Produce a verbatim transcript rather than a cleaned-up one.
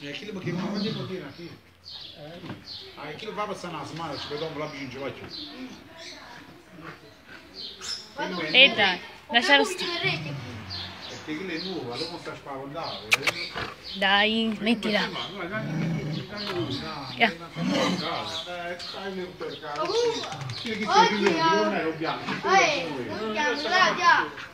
E aquilo que vamos onde poder aqui. Aquilo vai passar nas malas, vai dar um blabinho de ódio. Eita, deixaram os... Daí, mentira. Olha, olha, olha.